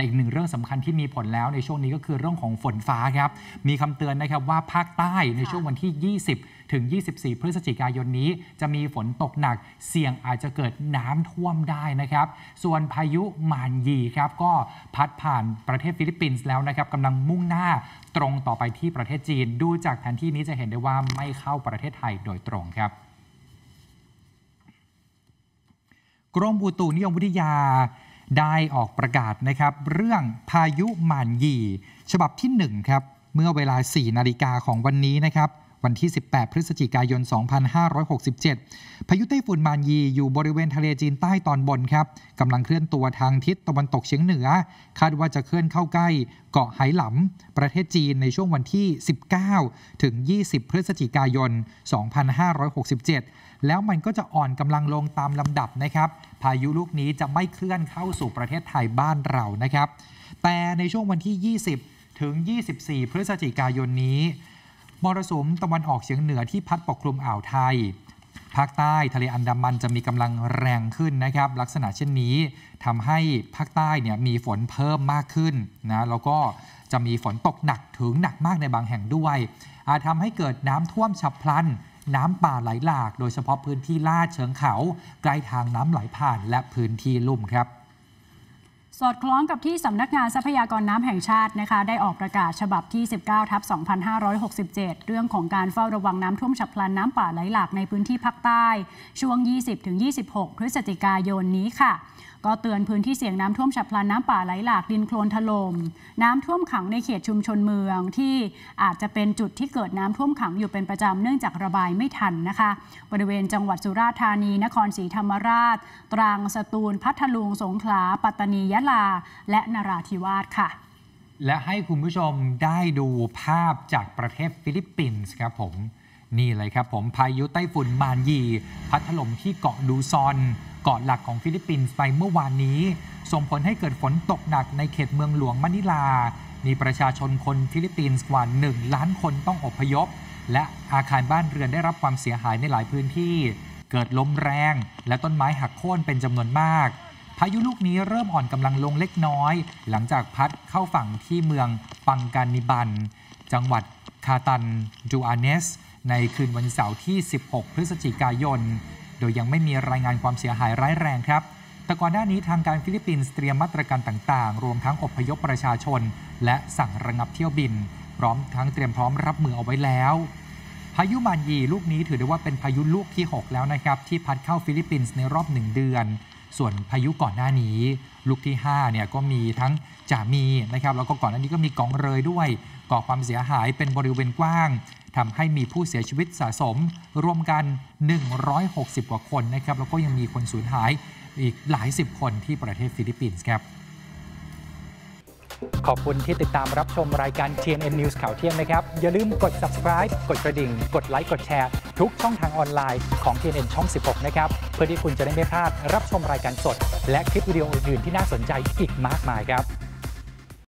แต่อีกหนึ่งเรื่องสำคัญที่มีผลแล้วในช่วงนี้ก็คือเรื่องของฝนฟ้าครับมีคำเตือนนะครับว่าภาคใต้ในช่วงวันที่ 20 ถึง 24 พฤศจิกายนนี้จะมีฝนตกหนักเสี่ยงอาจจะเกิดน้ำท่วมได้นะครับส่วนพายุมานยีครับก็พัดผ่านประเทศฟิลิปปินส์แล้วนะครับกำลังมุ่งหน้าตรงต่อไปที่ประเทศจีนดูจากแผนที่นี้จะเห็นได้ว่าไม่เข้าประเทศไทยโดยตรงครับกรมอุตุนิยมวิทยาได้ออกประกาศนะครับเรื่องพายุหม่านหยี่ฉบับที่1ครับเมื่อเวลา 4 นาฬิกาของวันนี้นะครับวันที่18พฤศจิกายน2567พายุไต้ฝุ่นหม่านหยี่อยู่บริเวณทะเลจีนใต้ตอนบนครับกำลังเคลื่อนตัวทางทิศตะวันตกเฉียงเหนือคาดว่าจะเคลื่อนเข้าใกล้เกาะไหหลำประเทศจีนในช่วงวันที่19ถึง20พฤศจิกายน2567แล้วมันก็จะอ่อนกำลังลงตามลำดับนะครับพายุลูกนี้จะไม่เคลื่อนเข้าสู่ประเทศไทยบ้านเรานะครับแต่ในช่วงวันที่20ถึง24พฤศจิกายนนี้มรสุมตะวันออกเฉียงเหนือที่พัดปกคลุมอ่าวไทยภาคใต้ทะเลอันดามันจะมีกำลังแรงขึ้นนะครับลักษณะเช่นนี้ทำให้ภาคใต้เนี่ยมีฝนเพิ่มมากขึ้นนะแล้วก็จะมีฝนตกหนักถึงหนักมากในบางแห่งด้วยอาจทำให้เกิดน้ำท่วมฉับพลันน้ำป่าไหลหลากโดยเฉพาะพื้นที่ลาดเชิงเขาใกล้ทางน้ำไหลผ่านและพื้นที่ลุ่มครับสอดคล้องกับที่สำนักงานทรัพยากรน้ำแห่งชาตินะคะได้ออกประกาศฉบับที่ 19/2567 เรื่องของการเฝ้าระวังน้ำท่วมฉับพลันน้ำป่าไหลหลากในพื้นที่ภาคใต้ช่วง 20-26 พฤศจิกายนนี้ค่ะก็เตือนพื้นที่เสี่ยงน้ำท่วมฉับพลันน้ำป่าไหลหลากดินโคลนถล่มน้ำท่วมขังในเขตชุมชนเมืองที่อาจจะเป็นจุดที่เกิดน้ำท่วมขังอยู่เป็นประจำเนื่องจากระบายไม่ทันนะคะบริเวณจังหวัดสุราษฎร์ธานีนครศรีธรรมราชตรังสตูลพัทลุงสงขลาปัตตานียะลาและนราธิวาสค่ะและให้คุณผู้ชมได้ดูภาพจากประเทศฟิลิปปินส์ครับผมนี่เลยครับผมพายุไต้ฝุ่นมานยีพัดถล่มที่เกาะลูซอนเกาะหลักของฟิลิปปินส์ไปเมื่อวานนี้ส่งผลให้เกิดฝนตกหนักในเขตเมืองหลวงมะนิลามีประชาชนคนฟิลิปปินส์กว่า1 ล้านคนต้องอพยพและอาคารบ้านเรือนได้รับความเสียหายในหลายพื้นที่เกิดลมแรงและต้นไม้หักโค่นเป็นจำนวนมากพายุลูกนี้เริ่มอ่อนกำลังลงเล็กน้อยหลังจากพัดเข้าฝั่งที่เมืองปังกานิบันจังหวัดคาตันดูอาเนสในคืนวันเสาร์ที่16พฤศจิกายนโดยยังไม่มีรายงานความเสียหายร้ายแรงครับแต่ก่อนหน้านี้ทางการฟิลิปปินส์เตรียมมาตรการต่างๆรวมทั้งอพยพประชาชนและสั่งระงับเที่ยวบินพร้อมทั้งเตรียมพร้อมรับมือเอาไว้แล้วพายุมานยีลูกนี้ถือได้ว่าเป็นพายุลูกที่6แล้วนะครับที่พัดเข้าฟิลิปปินส์ในรอบ1 เดือนส่วนพายุก่อนหน้านี้ลูกที่5เนี่ยก็มีทั้งจ่ามีนะครับแล้วก็ก่อนหน้านี้ก็มีกองเรยด้วยก่อความเสียหายเป็นบริเวณกว้างทำให้มีผู้เสียชีวิตสะสมรวมกัน160 กว่าคนนะครับแล้วก็ยังมีคนสูญหายอีกหลายสิบคนที่ประเทศฟิลิปปินส์ครับขอบคุณที่ติดตามรับชมรายการ TNN News ข่าวเที่ยงนะครับอย่าลืมกด subscribe กดกระดิ่งกดไลค์กดแชร์ทุกช่องทางออนไลน์ของ TNN ช่อง 16 นะครับเพื่อที่คุณจะได้ไม่พลาดรับชมรายการสดและคลิปวิดีโออื่นๆที่น่าสนใจอีกมากมายครับ